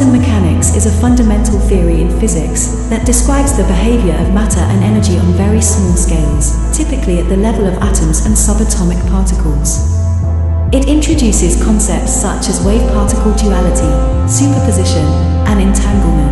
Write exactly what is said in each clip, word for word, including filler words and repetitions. Quantum mechanics is a fundamental theory in physics that describes the behavior of matter and energy on very small scales, typically at the level of atoms and subatomic particles. It introduces concepts such as wave-particle duality, superposition, and entanglement.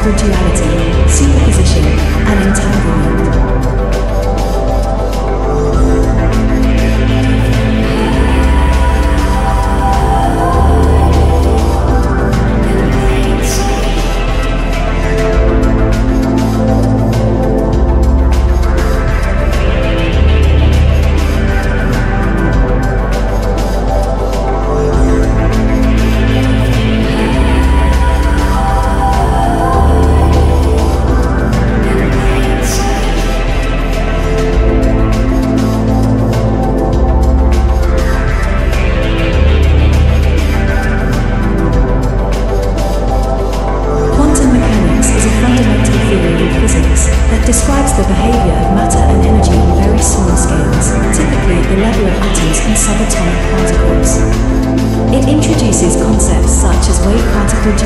spirituality, seat position, and entanglement. Describes the behavior of matter and energy on very small scales, typically at the level of atoms and subatomic particles. It introduces concepts such as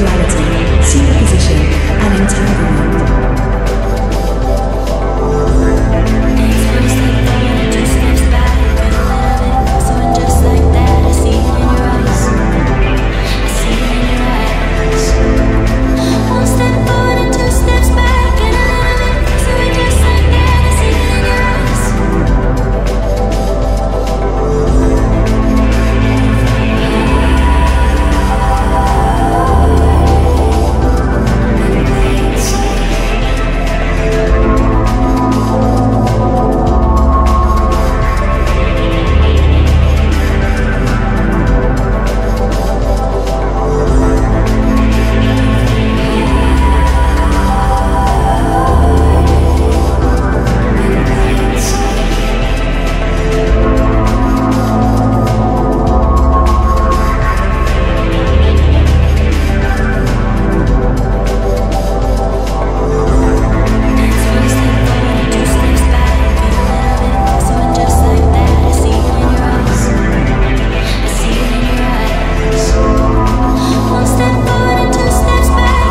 wave-particle duality,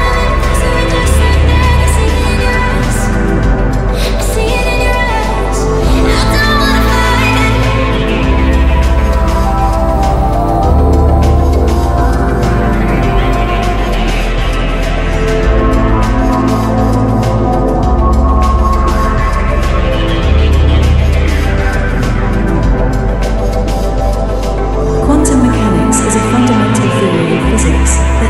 superposition, and entanglement.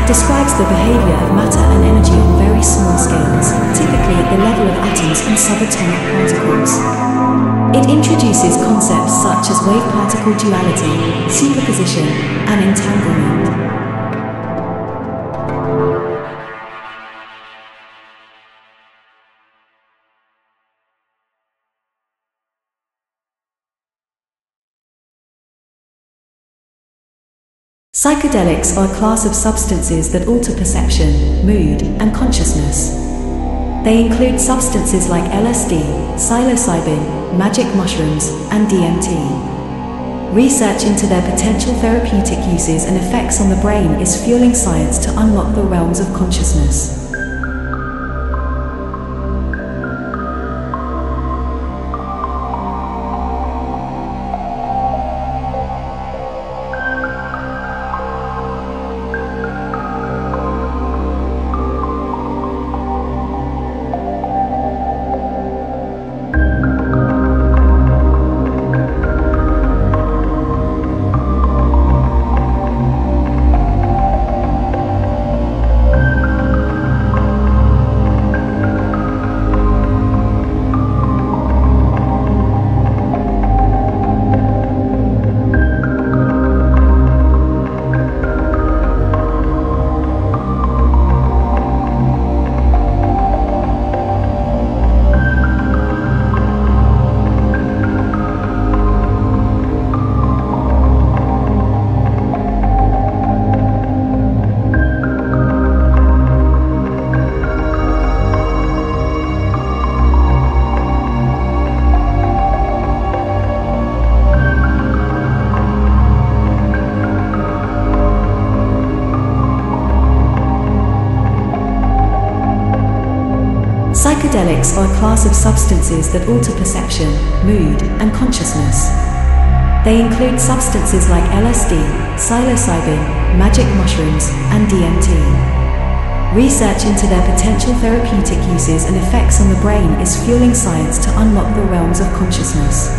Describes the behavior of matter and energy on very small scales, typically at the level of atoms and subatomic particles. It introduces concepts such as wave-particle duality, superposition, and entanglement. Psychedelics are a class of substances that alter perception, mood, and consciousness. They include substances like L S D, psilocybin, magic mushrooms, and D M T. Research into their potential therapeutic uses and effects on the brain is fueling science to unlock the realms of consciousness. Psychedelics are a class of substances that alter perception, mood, and consciousness. They include substances like L S D, psilocybin, magic mushrooms, and D M T. Research into their potential therapeutic uses and effects on the brain is fueling science to unlock the realms of consciousness.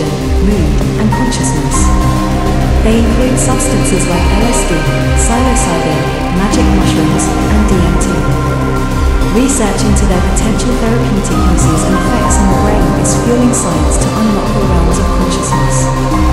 meditation, mood, and consciousness. They include substances like L S D, psilocybin, magic mushrooms, and D M T. Research into their potential therapeutic uses and effects on the brain is fueling science to unlock the realms of consciousness.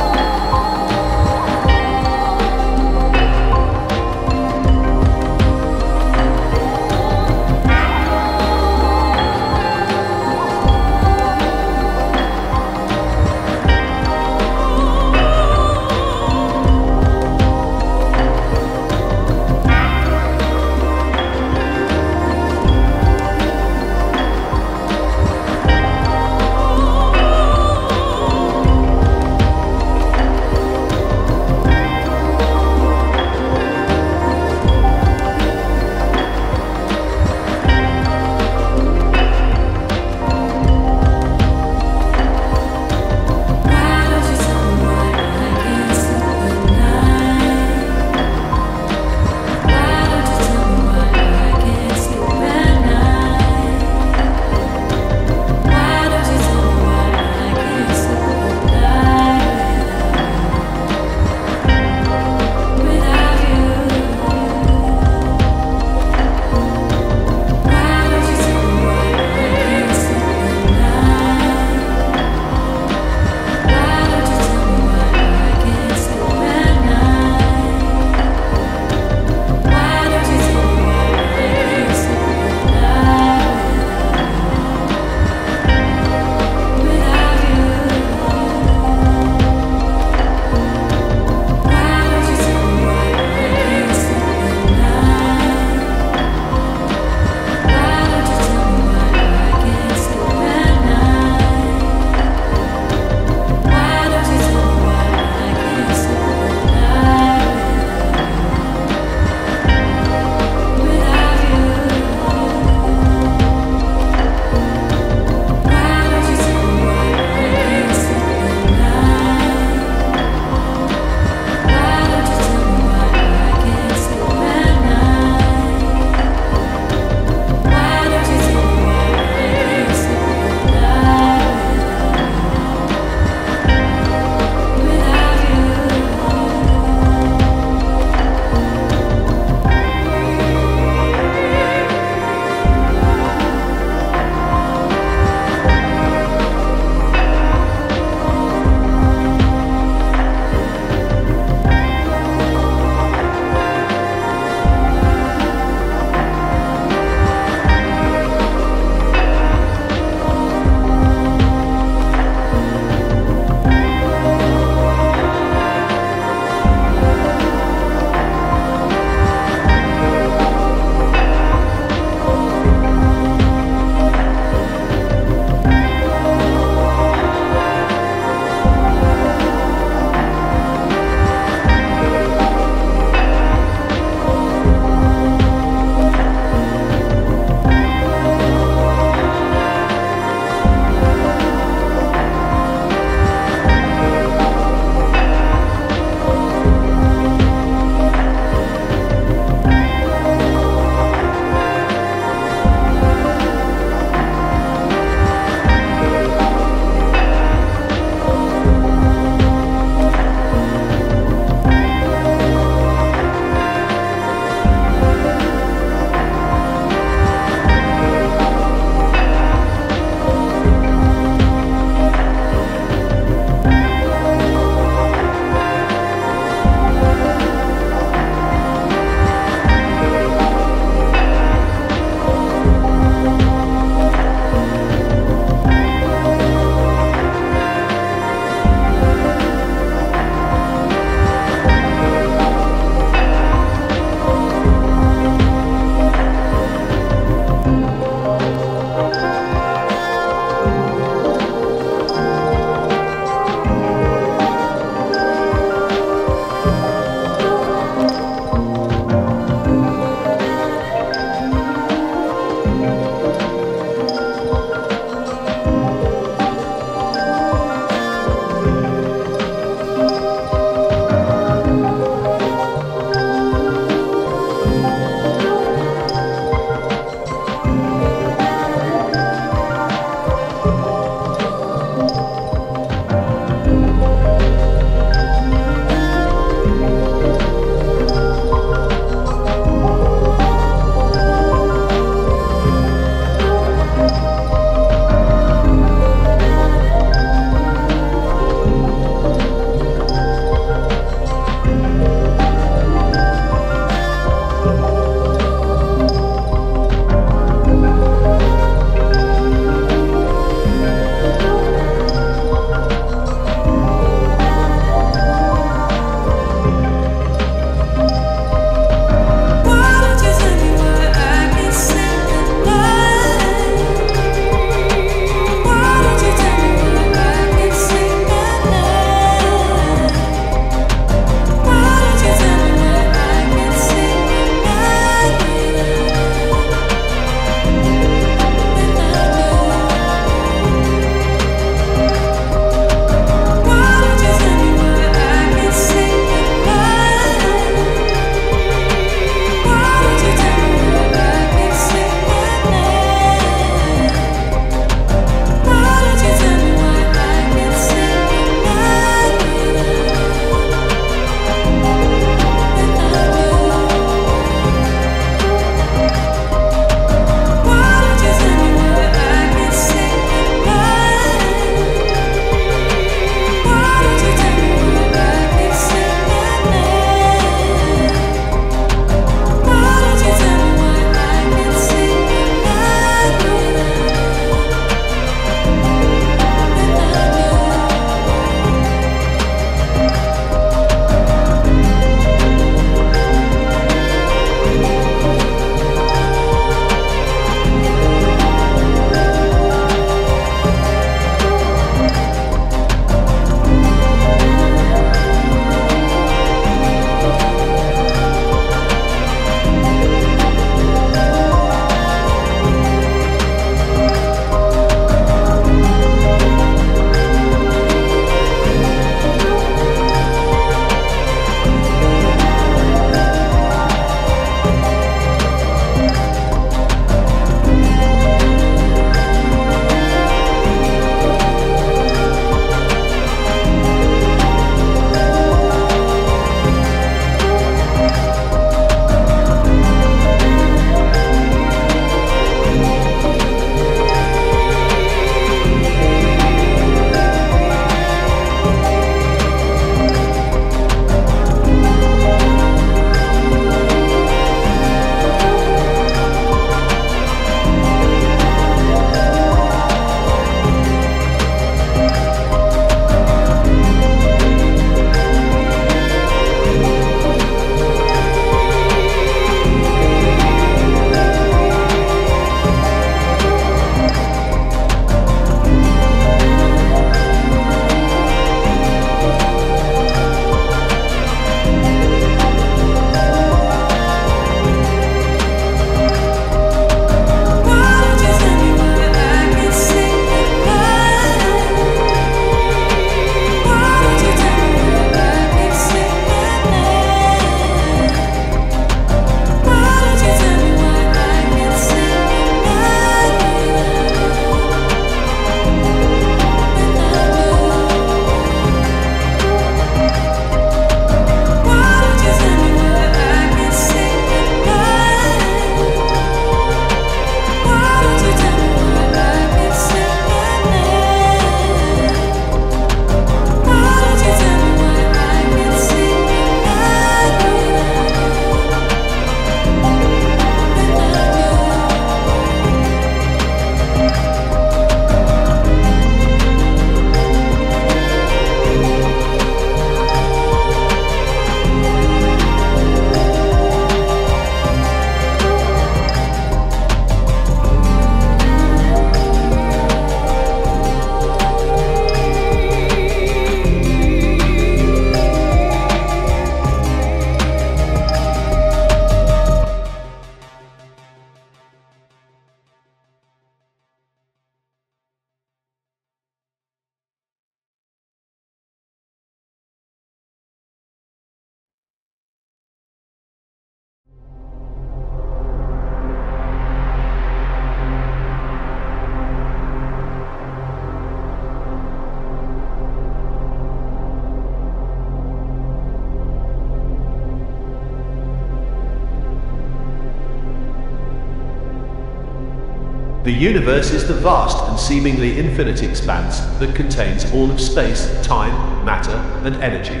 The universe is the vast and seemingly infinite expanse that contains all of space, time, matter, and energy.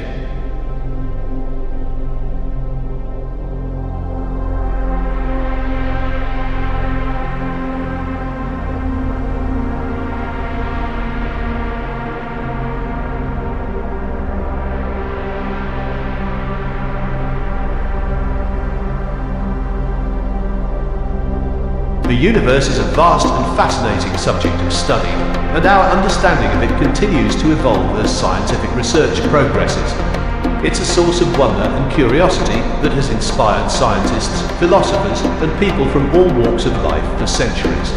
The universe is a vast and fascinating subject of study, and our understanding of it continues to evolve as scientific research progresses. It's a source of wonder and curiosity that has inspired scientists, philosophers, and people from all walks of life for centuries.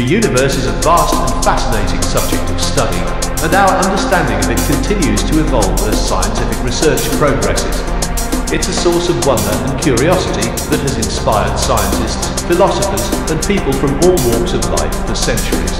The universe is a vast and fascinating subject of study, and our understanding of it continues to evolve as scientific research progresses. It's a source of wonder and curiosity that has inspired scientists, philosophers, and people from all walks of life for centuries.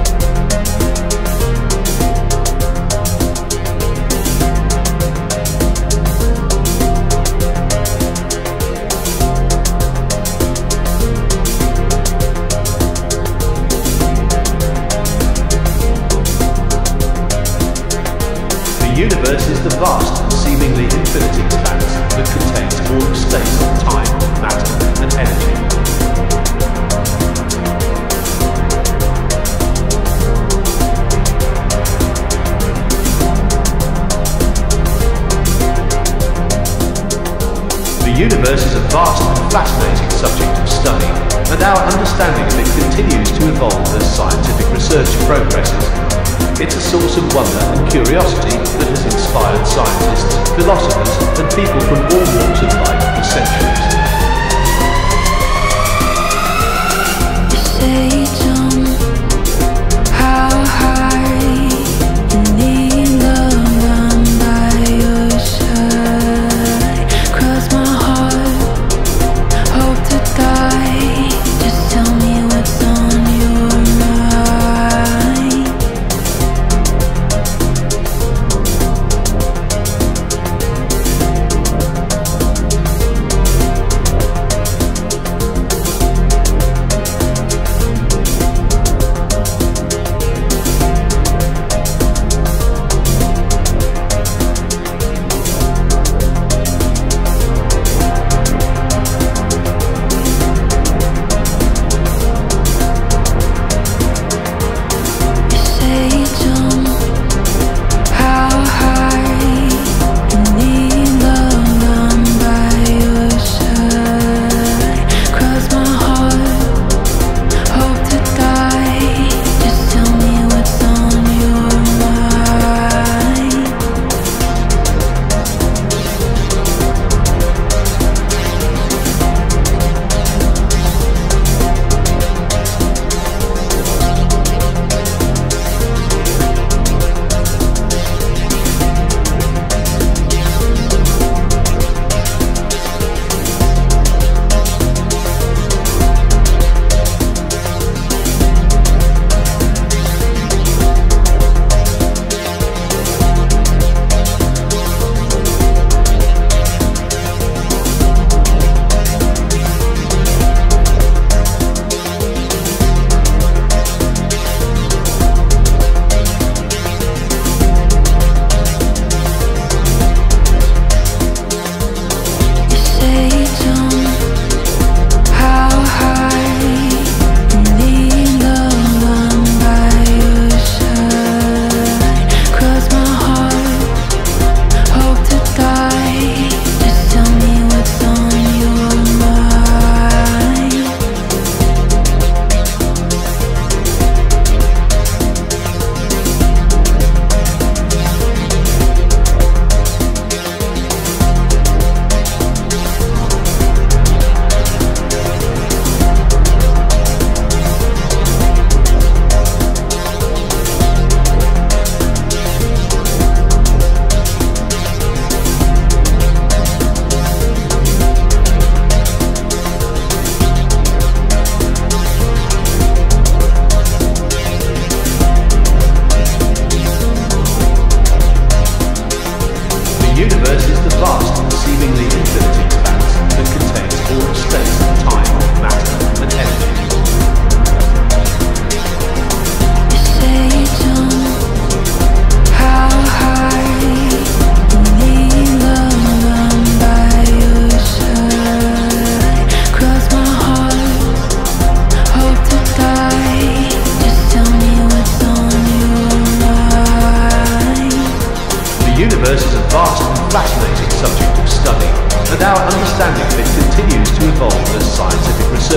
The universe is the vast and seemingly infinite expanse that contains all of space, time, matter, and energy. The universe is a vast and fascinating subject of study, and our understanding of it continues to evolve as scientific research progresses. It's a source of wonder and curiosity that has inspired scientists, philosophers, and people from all walks of life for centuries. You say it's on how high you need the one by your side. Cross my heart, hope to die. Just tell me what's on your mind.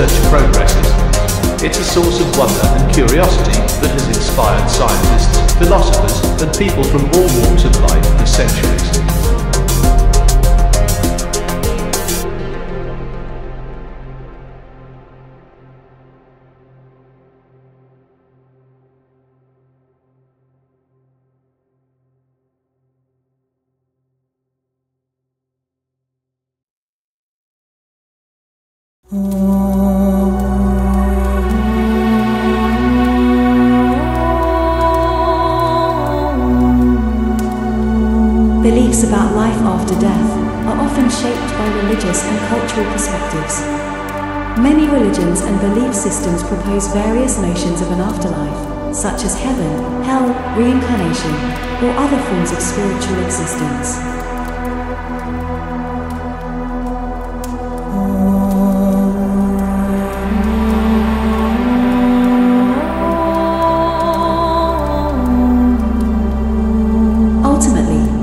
research progresses. It's a source of wonder and curiosity that has inspired scientists, philosophers, and people from all walks of life for centuries. Beliefs about life after death are often shaped by religious and cultural perspectives. Many religions and belief systems propose various notions of an afterlife, such as heaven, hell, reincarnation, or other forms of spiritual existence.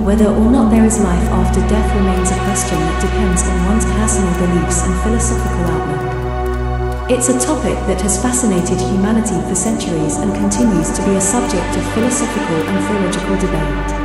Whether or not there is life after death remains a question that depends on one's personal beliefs and philosophical outlook. It's a topic that has fascinated humanity for centuries and continues to be a subject of philosophical and theological debate.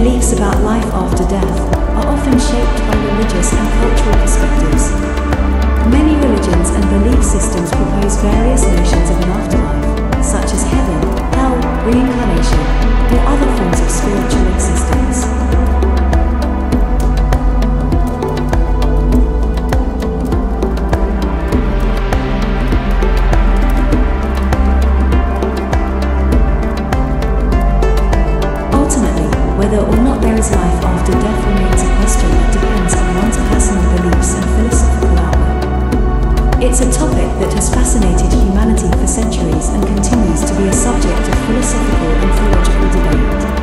Beliefs about life after death are often shaped by religious and cultural perspectives. Many religions and belief systems propose various notions of an afterlife, such as heaven, hell, reincarnation, or other forms of spiritual existence. Whether or not there is life after death remains a question that depends on one's personal beliefs and philosophical outlook. It's a topic that has fascinated humanity for centuries and continues to be a subject of philosophical and theological debate.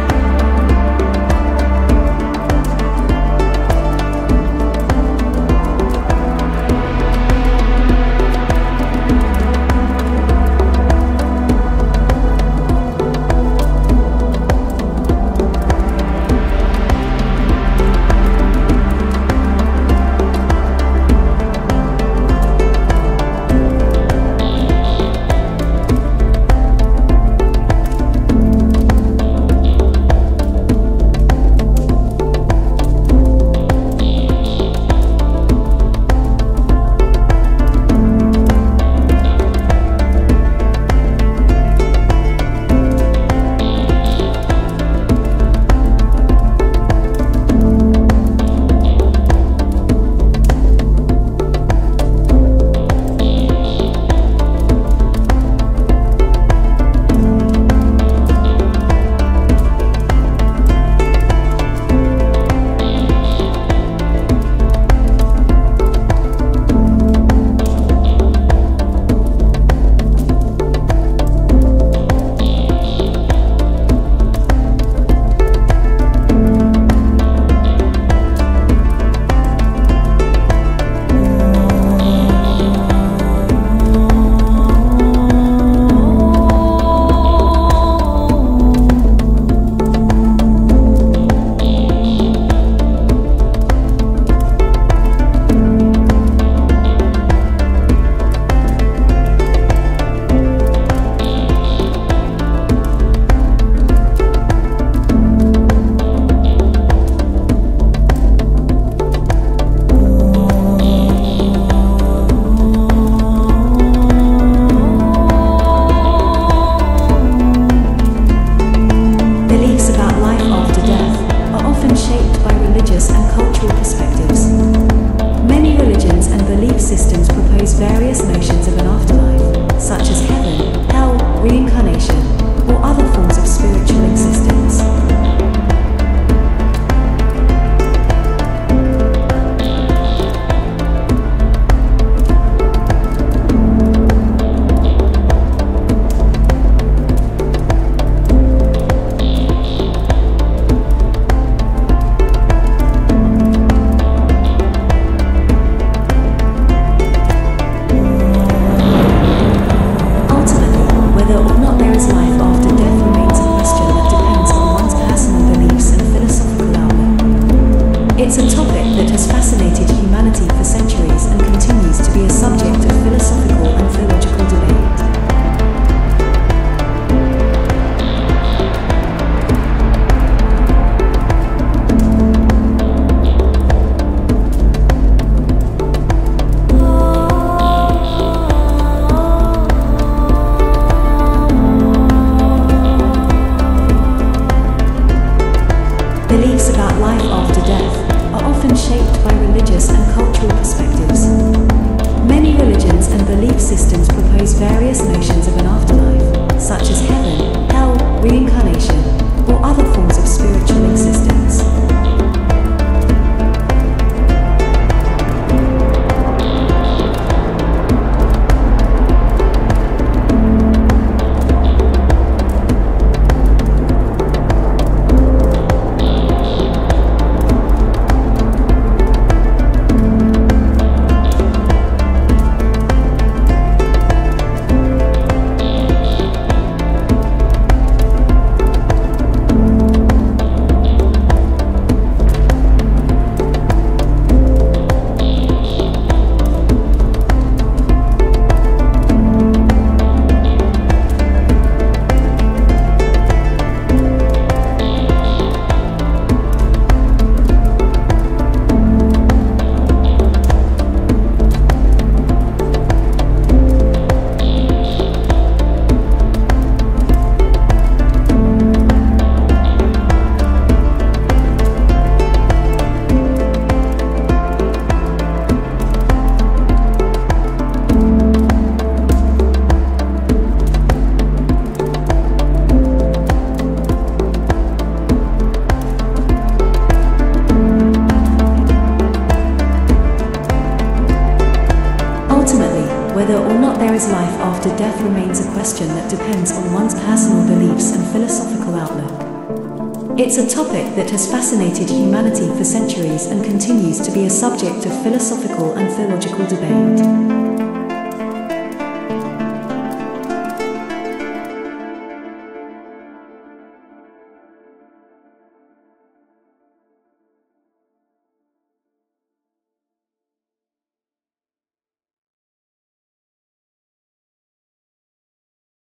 Whether or not there is life after death remains a question that depends on one's personal beliefs and philosophical outlook. It's a topic that has fascinated humanity for centuries and continues to be a subject of philosophical and theological debate.